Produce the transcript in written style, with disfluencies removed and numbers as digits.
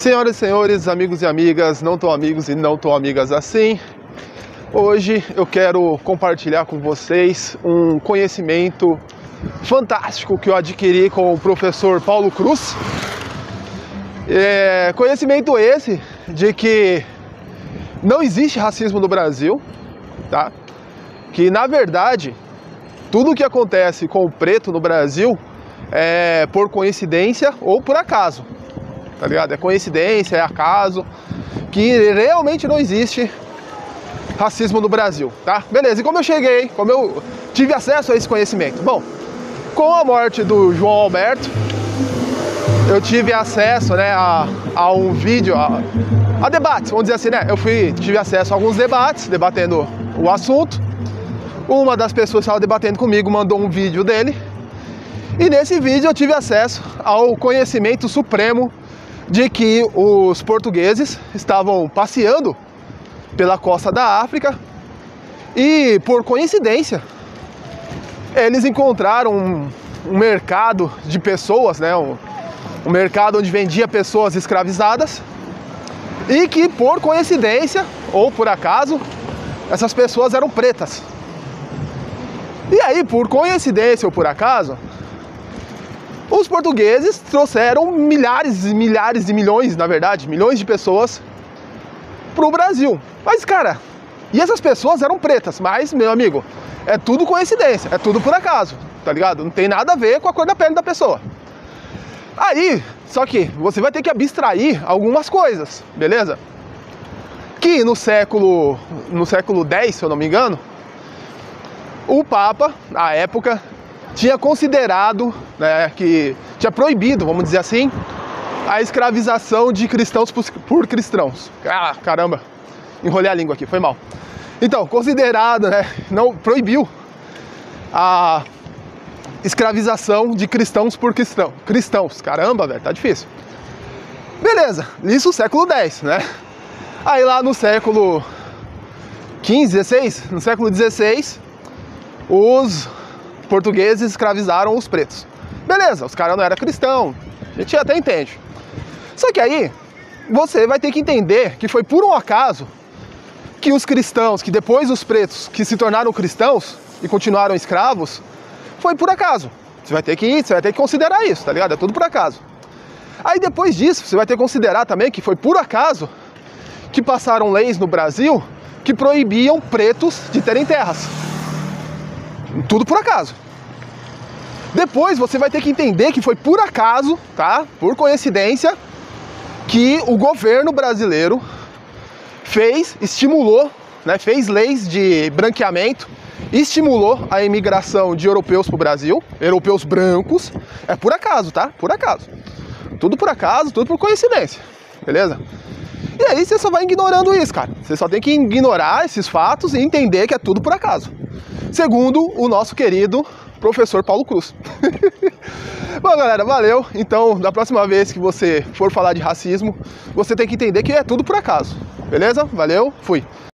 Senhoras e senhores, amigos e amigas, não tão amigos e não tão amigas assim, hoje eu quero compartilhar com vocês um conhecimento fantástico que eu adquiri com o professor Paulo Cruz. Conhecimento esse de que não existe racismo no Brasil, tá? Que na verdade tudo o que acontece com o preto no Brasil é por coincidência ou por acaso. Tá ligado? É coincidência, é acaso, que realmente não existe racismo no Brasil, tá? Beleza, e como eu cheguei, como eu tive acesso a esse conhecimento? Bom, com a morte do João Alberto, eu tive acesso, né, a um vídeo, a debates, vamos dizer assim, né? Tive acesso a alguns debates, debatendo o assunto. Uma das pessoas que estava debatendo comigo mandou um vídeo dele. E nesse vídeo eu tive acesso ao conhecimento supremo de que os portugueses estavam passeando pela costa da África e, por coincidência, eles encontraram um mercado de pessoas, né? Um mercado onde vendia pessoas escravizadas e que, por coincidência ou por acaso, essas pessoas eram pretas. E aí, por coincidência ou por acaso, os portugueses trouxeram milhares e milhares e milhões, na verdade, milhões de pessoas para o Brasil. Mas, cara, e essas pessoas eram pretas, mas, meu amigo, é tudo coincidência, é tudo por acaso, tá ligado? Não tem nada a ver com a cor da pele da pessoa. Aí, só que você vai ter que abstrair algumas coisas, beleza? Que no século X, se eu não me engano, o Papa, à época, tinha considerado, né, que tinha proibido, vamos dizer assim, a escravização de cristãos por cristãos. Ah, caramba, enrolei a língua aqui, foi mal. Então, considerado, né, não proibiu a escravização de cristãos por cristãos. Cristãos, caramba, velho, tá difícil. Beleza, isso século X, né? Aí lá no século XV, XVI, no século XVI, os portugueses escravizaram os pretos. Beleza, os caras não eram cristãos, a gente até entende. Só que aí, você vai ter que entender que foi por um acaso que os cristãos, que depois os pretos, que se tornaram cristãos e continuaram escravos, foi por acaso. Você vai ter que considerar isso, tá ligado? É tudo por acaso. Aí depois disso, você vai ter que considerar também que foi por acaso que passaram leis no Brasil que proibiam pretos de terem terras. Tudo por acaso. Depois você vai ter que entender que foi por acaso, tá? Por coincidência, que o governo brasileiro estimulou, né? Fez leis de branqueamento, estimulou a imigração de europeus para o Brasil, europeus brancos. É por acaso, tá? Por acaso. Tudo por acaso, tudo por coincidência. Beleza? E aí você só vai ignorando isso, cara. Você só tem que ignorar esses fatos e entender que é tudo por acaso. Segundo o nosso querido professor Paulo Cruz. Bom, galera, valeu. Então, da próxima vez que você for falar de racismo, você tem que entender que é tudo por acaso. Beleza? Valeu, fui.